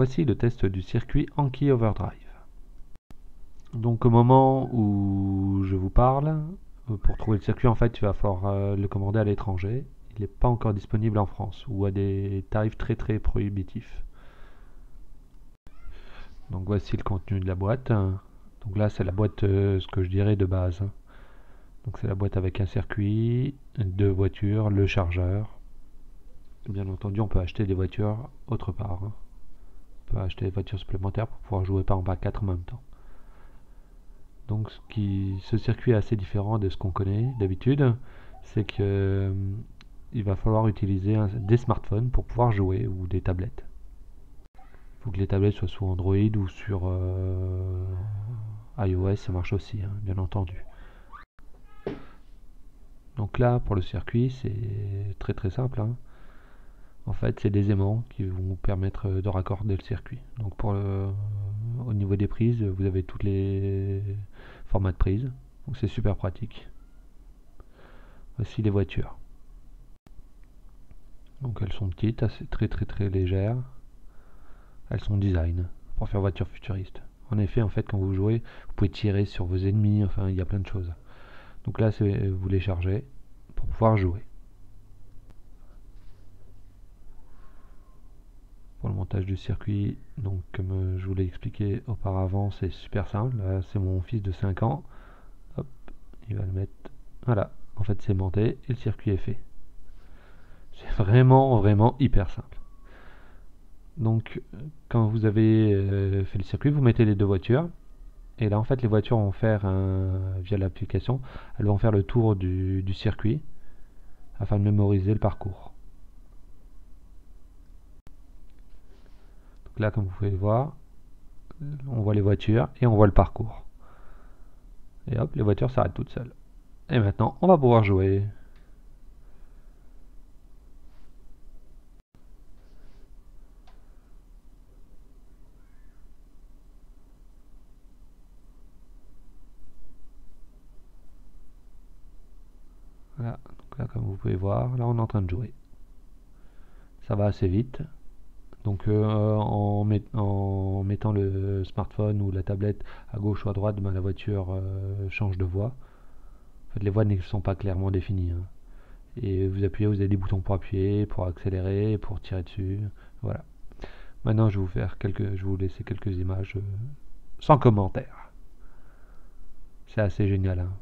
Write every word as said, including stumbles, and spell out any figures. Voici le test du circuit Anki Overdrive. Donc au moment où je vous parle, pour trouver le circuit en fait il va falloir le commander à l'étranger. Il n'est pas encore disponible en France ou à des tarifs très très prohibitifs. Donc voici le contenu de la boîte. Donc là c'est la boîte, ce que je dirais de base. Donc c'est la boîte avec un circuit, deux voitures, le chargeur. Bien entendu on peut acheter des voitures autre part. On peut acheter des voitures supplémentaires pour pouvoir jouer par en bas quatre en même temps. Donc ce, qui, ce circuit est assez différent de ce qu'on connaît d'habitude. C'est qu'il euh, va falloir utiliser un, des smartphones pour pouvoir jouer ou des tablettes. Il faut que les tablettes soient sous Android ou sur euh, iOS, ça marche aussi, hein, bien entendu. Donc là, pour le circuit, c'est très très simple. Hein. En fait, c'est des aimants qui vont vous permettre de raccorder le circuit. Donc pour le, au niveau des prises, vous avez tous les formats de prises. Donc c'est super pratique. Voici les voitures. Donc elles sont petites, assez, très très très légères. Elles sont design pour faire voiture futuriste. En effet, en fait, quand vous jouez, vous pouvez tirer sur vos ennemis. Enfin, il y a plein de choses. Donc là, vous les chargez pour pouvoir jouer. Pour le montage du circuit, donc comme je vous l'ai expliqué auparavant, c'est super simple. Là, c'est mon fils de cinq ans. Hop, il va le mettre. Voilà. En fait, c'est monté et le circuit est fait. C'est vraiment, vraiment hyper simple. Donc, quand vous avez euh, fait le circuit, vous mettez les deux voitures. Et là, en fait, les voitures vont faire, un, via l'application, elles vont faire le tour du, du circuit afin de mémoriser le parcours. Donc là, comme vous pouvez le voir, on voit les voitures et on voit le parcours. Et hop, les voitures s'arrêtent toutes seules. Et maintenant, on va pouvoir jouer. Voilà, donc là comme vous pouvez voir, là on est en train de jouer. Ça va assez vite. Donc euh, en, met, en mettant le smartphone ou la tablette à gauche ou à droite, ben, la voiture euh, change de voie. En fait, les voies ne sont pas clairement définies. Hein. Et vous appuyez, vous avez des boutons pour appuyer, pour accélérer, pour tirer dessus. Voilà. Maintenant je vais vous faire quelques, je vais vous laisser quelques images euh, sans commentaire. C'est assez génial. Hein.